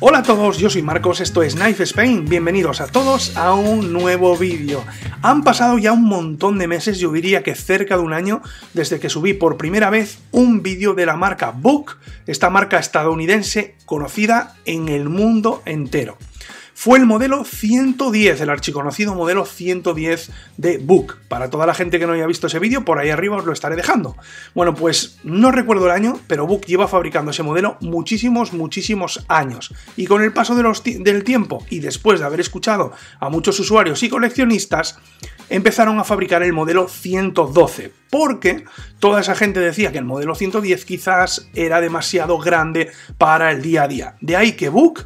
Hola a todos, yo soy Marcos, esto es Knife Spain, bienvenidos a todos a un nuevo vídeo. Han pasado ya un montón de meses, yo diría que cerca de un año, desde que subí por primera vez un vídeo de la marca BUCK, esta marca estadounidense conocida en el mundo entero. Fue el modelo 110, el archiconocido modelo 110 de BUCK. Para toda la gente que no haya visto ese vídeo, por ahí arriba os lo estaré dejando. Bueno, pues no recuerdo el año, pero BUCK lleva fabricando ese modelo muchísimos años. Y con el paso del tiempo, y después de haber escuchado a muchos usuarios y coleccionistas, empezaron a fabricar el modelo 112, porque toda esa gente decía que el modelo 110 quizás era demasiado grande para el día a día. De ahí que BUCK,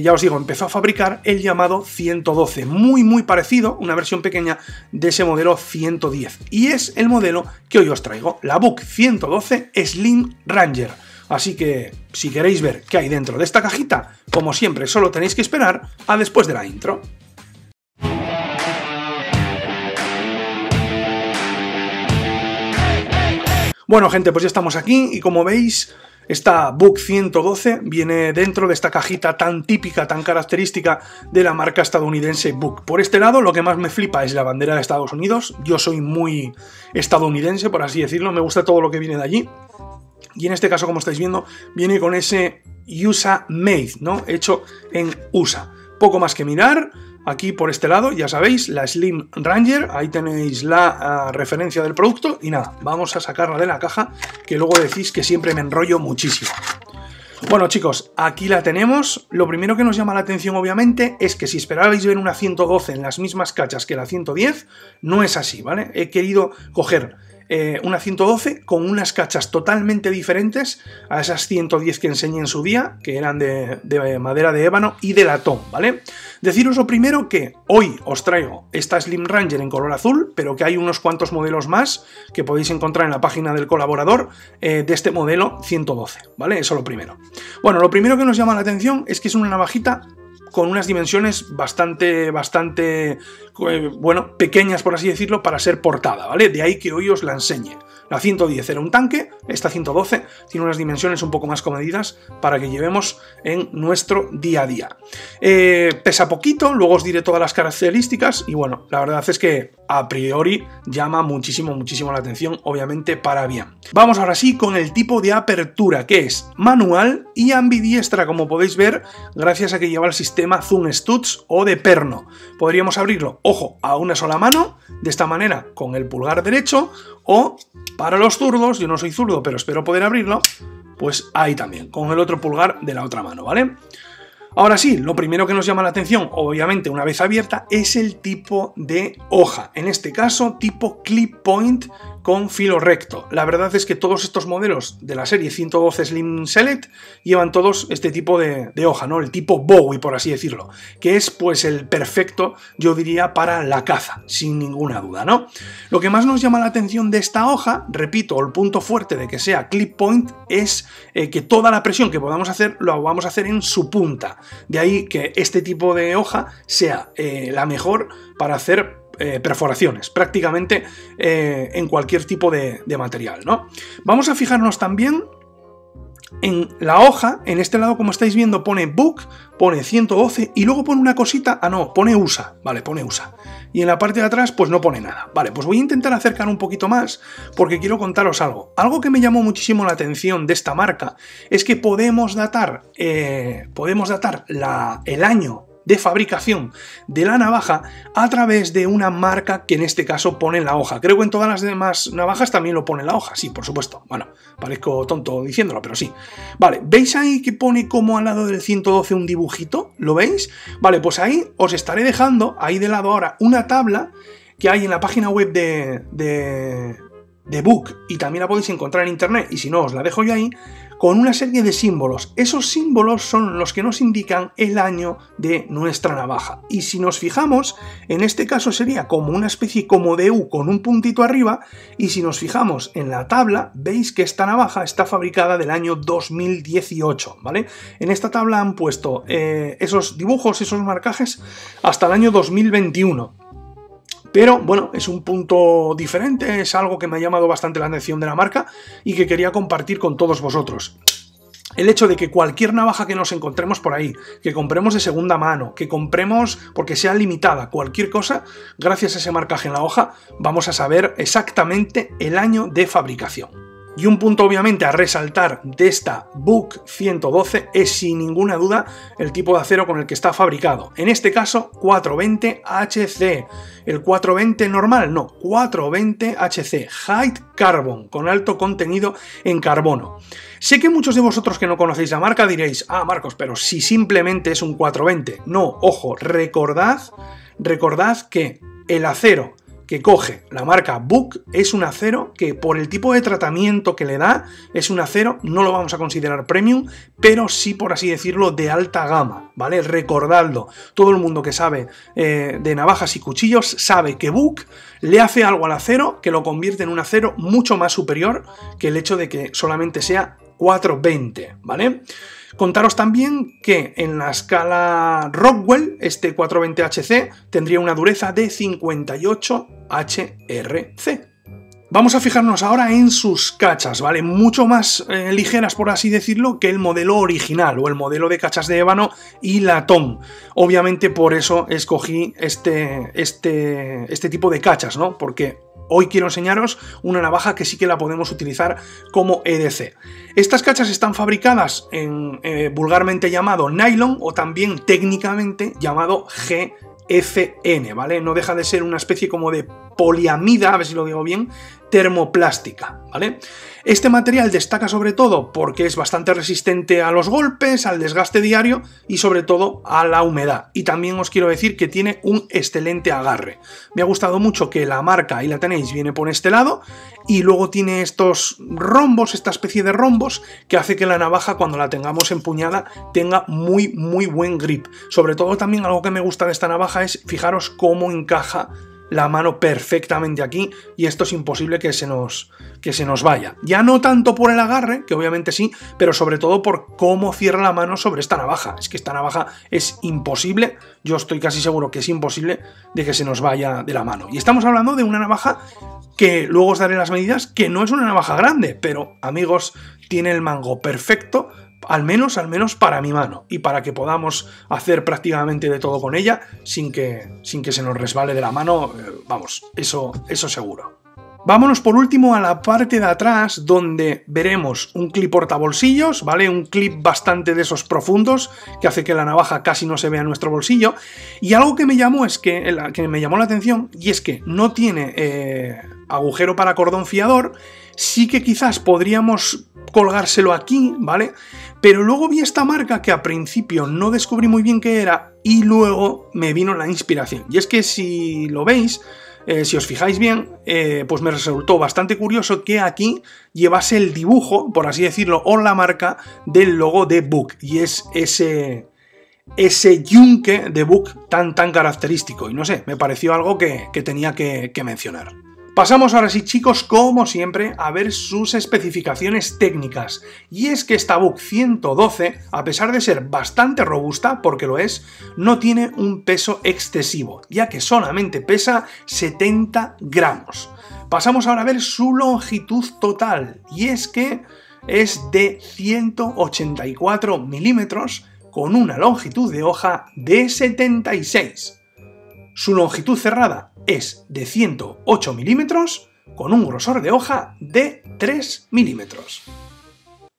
ya os digo, empezó a fabricar el llamado 112, muy parecido, una versión pequeña de ese modelo 110. Y es el modelo que hoy os traigo, la BUCK 112 SLIM Ranger. Así que, si queréis ver qué hay dentro de esta cajita, como siempre, solo tenéis que esperar a después de la intro. Bueno, gente, pues ya estamos aquí y como veis, esta BUCK 112 viene dentro de esta cajita tan típica, tan característica de la marca estadounidense BUCK. Por este lado, lo que más me flipa es la bandera de Estados Unidos. Yo soy muy estadounidense, por así decirlo, me gusta todo lo que viene de allí. Y en este caso, como estáis viendo, viene con ese USA Made, ¿no? Hecho en USA. Poco más que mirar. Aquí por este lado, ya sabéis, la Slim Ranger, ahí tenéis la referencia del producto y nada, vamos a sacarla de la caja, que luego decís que siempre me enrollo muchísimo. Bueno chicos, aquí la tenemos. Lo primero que nos llama la atención obviamente es que si esperabais ver una 112 en las mismas cachas que la 110, no es así, ¿vale? He querido coger una 112 con unas cachas totalmente diferentes a esas 110 que enseñé en su día, que eran de madera de ébano y de latón, ¿vale? Deciros lo primero que hoy os traigo esta Slim Ranger en color azul, pero que hay unos cuantos modelos más que podéis encontrar en la página del colaborador de este modelo 112, ¿vale? Eso lo primero. Bueno, lo primero que nos llama la atención es que es una navajita con unas dimensiones bastante bueno, pequeñas, por así decirlo, para ser portada, ¿vale? De ahí que hoy os la enseñe. La 110 era un tanque, esta 112 tiene unas dimensiones un poco más comedidas para que llevemos en nuestro día a día. Pesa poquito, luego os diré todas las características y bueno, la verdad es que a priori llama muchísimo la atención, obviamente para bien. Vamos ahora sí con el tipo de apertura, que es manual y ambidiestra, como podéis ver, gracias a que lleva el sistema Zoom Studs o de perno. Podríamos abrirlo, ojo, a una sola mano, de esta manera, con el pulgar derecho, o para los zurdos, yo no soy zurdo, pero espero poder abrirlo, pues ahí también, con el otro pulgar de la otra mano, ¿vale? Ahora sí, lo primero que nos llama la atención, obviamente una vez abierta, es el tipo de hoja. En este caso, tipo clip point con filo recto. La verdad es que todos estos modelos de la serie 112 Slim Select llevan todos este tipo de hoja, ¿no? El tipo Bowie, por así decirlo, que es pues el perfecto, yo diría, para la caza, sin ninguna duda, ¿no? Lo que más nos llama la atención de esta hoja, repito, el punto fuerte de que sea clip point es que toda la presión que podamos hacer, lo vamos a hacer en su punta. De ahí que este tipo de hoja sea la mejor para hacer perforaciones, prácticamente en cualquier tipo de material, ¿no? Vamos a fijarnos también en la hoja, en este lado, como estáis viendo, pone BUCK, pone 112 y luego pone una cosita, ah no, pone USA, vale, pone USA. Y en la parte de atrás pues no pone nada. Vale, pues voy a intentar acercar un poquito más porque quiero contaros algo. Algo que me llamó muchísimo la atención de esta marca es que podemos datar el año de fabricación de la navaja a través de una marca que en este caso pone la hoja. Creo que en todas las demás navajas también lo pone la hoja, sí, por supuesto. Bueno, parezco tonto diciéndolo, pero sí. Vale, ¿veis ahí que pone como al lado del 112 un dibujito? ¿Lo veis? Vale, pues ahí os estaré dejando, ahí de lado ahora, una tabla que hay en la página web de BUCK y también la podéis encontrar en internet, y si no os la dejo yo ahí, con una serie de símbolos. Esos símbolos son los que nos indican el año de nuestra navaja. Y si nos fijamos, en este caso sería como una especie como de U con un puntito arriba, y si nos fijamos en la tabla, veis que esta navaja está fabricada del año 2018, ¿vale? En esta tabla han puesto esos dibujos, esos marcajes, hasta el año 2021. Pero bueno, es un punto diferente, es algo que me ha llamado bastante la atención de la marca y que quería compartir con todos vosotros. el hecho de que cualquier navaja que nos encontremos por ahí, que compremos de segunda mano, que compremos porque sea limitada, cualquier cosa, gracias a ese marcaje en la hoja vamos a saber exactamente el año de fabricación. Y un punto obviamente a resaltar de esta BUCK 112 es sin ninguna duda el tipo de acero con el que está fabricado. En este caso 420HC, el 420 normal no, 420HC, High Carbon, con alto contenido en carbono. Sé que muchos de vosotros que no conocéis la marca diréis, ah Marcos, pero si simplemente es un 420, no, ojo, recordad que el acero que coge la marca BUCK es un acero que por el tipo de tratamiento que le da es un acero, no lo vamos a considerar premium, pero sí, por así decirlo, de alta gama, ¿vale? Recordadlo, todo el mundo que sabe de navajas y cuchillos sabe que BUCK le hace algo al acero que lo convierte en un acero mucho más superior que el hecho de que solamente sea 420, ¿vale? Contaros también que en la escala Rockwell, este 420HC tendría una dureza de 58HRC. Vamos a fijarnos ahora en sus cachas, ¿vale? Mucho más ligeras, por así decirlo, que el modelo original o el modelo de cachas de ébano y latón. Obviamente por eso escogí este tipo de cachas, ¿no? Porque hoy quiero enseñaros una navaja que sí que la podemos utilizar como EDC. Estas cachas están fabricadas en vulgarmente llamado nylon o también técnicamente llamado GFN, ¿vale? No deja de ser una especie como de poliamida, a ver si lo digo bien, termoplástica, ¿vale? Este material destaca sobre todo porque es bastante resistente a los golpes, al desgaste diario y sobre todo a la humedad. Y también os quiero decir que tiene un excelente agarre. Me ha gustado mucho que la marca, ahí la tenéis, viene por este lado y luego tiene estos rombos, esta especie de rombos que hace que la navaja cuando la tengamos empuñada tenga muy, muy buen grip. Sobre todo también algo que me gusta de esta navaja es, fijaros cómo encaja la mano perfectamente aquí y esto es imposible que se nos vaya. Ya no tanto por el agarre, que obviamente sí, pero sobre todo por cómo cierra la mano sobre esta navaja. Es que esta navaja es imposible, yo estoy casi seguro que es imposible de que se nos vaya de la mano. Y estamos hablando de una navaja que luego os daré las medidas, que no es una navaja grande, pero amigos, tiene el mango perfecto, al menos para mi mano, y para que podamos hacer prácticamente de todo con ella sin que se nos resbale de la mano, vamos, eso seguro. Vámonos por último a la parte de atrás donde veremos un clip portabolsillos, ¿vale? Un clip bastante de esos profundos que hace que la navaja casi no se vea en nuestro bolsillo. Y algo que me llamó la atención y es que no tiene agujero para cordón fiador. Sí que quizás podríamos colgárselo aquí, ¿vale? Pero luego vi esta marca que a principio no descubrí muy bien qué era y luego me vino la inspiración. Y es que si lo veis, si os fijáis bien, pues me resultó bastante curioso que aquí llevase el dibujo, por así decirlo, o la marca del logo de BUCK. Y es ese yunque de BUCK tan característico. Y no sé, me pareció algo que tenía que mencionar. Pasamos ahora sí, chicos, como siempre, a ver sus especificaciones técnicas. Y es que esta BUCK 112, a pesar de ser bastante robusta, porque lo es, no tiene un peso excesivo, ya que solamente pesa 70 gramos. Pasamos ahora a ver su longitud total, y es que es de 184 milímetros con una longitud de hoja de 76. Su longitud cerrada es de 108 milímetros con un grosor de hoja de 3 milímetros.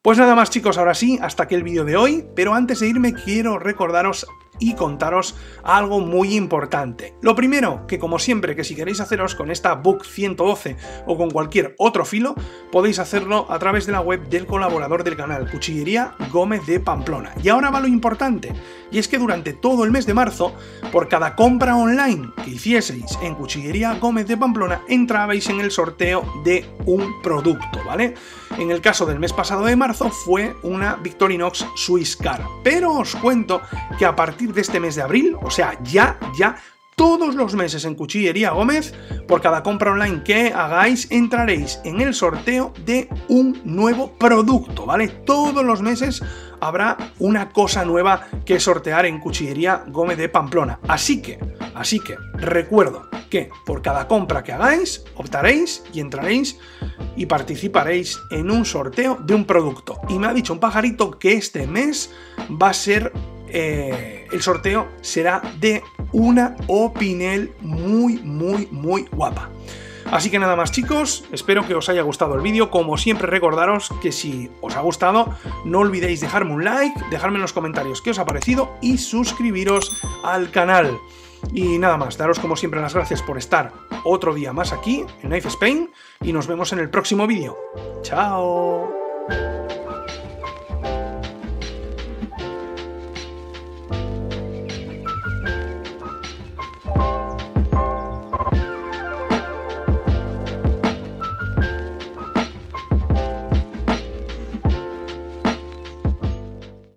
Pues nada más, chicos, ahora sí, hasta aquí el vídeo de hoy, pero antes de irme quiero recordaros y contaros algo muy importante. Lo primero, que como siempre, que si queréis haceros con esta BUCK 112 o con cualquier otro filo, podéis hacerlo a través de la web del colaborador del canal, Cuchillería Gómez de Pamplona. Y ahora va lo importante, y es que durante todo el mes de marzo, por cada compra online que hicieseis en Cuchillería Gómez de Pamplona, entrabais en el sorteo de un producto, ¿vale? En el caso del mes pasado de marzo fue una Victorinox Swisscar, pero os cuento que a partir de este mes de abril, o sea, ya todos los meses en Cuchillería Gómez, por cada compra online que hagáis, entraréis en el sorteo de un nuevo producto, ¿vale? Todos los meses habrá una cosa nueva que sortear en Cuchillería Gómez de Pamplona. Así que recuerdo, que por cada compra que hagáis, optaréis y entraréis y participaréis en un sorteo de un producto. Y me ha dicho un pajarito que este mes va a ser... el sorteo será de una Opinel muy guapa. Así que nada más, chicos, espero que os haya gustado el vídeo. Como siempre, recordaros que si os ha gustado, no olvidéis dejarme un like, dejarme en los comentarios qué os ha parecido y suscribiros al canal. Y nada más, daros como siempre las gracias por estar otro día más aquí en Knife Spain y nos vemos en el próximo vídeo. ¡Chao!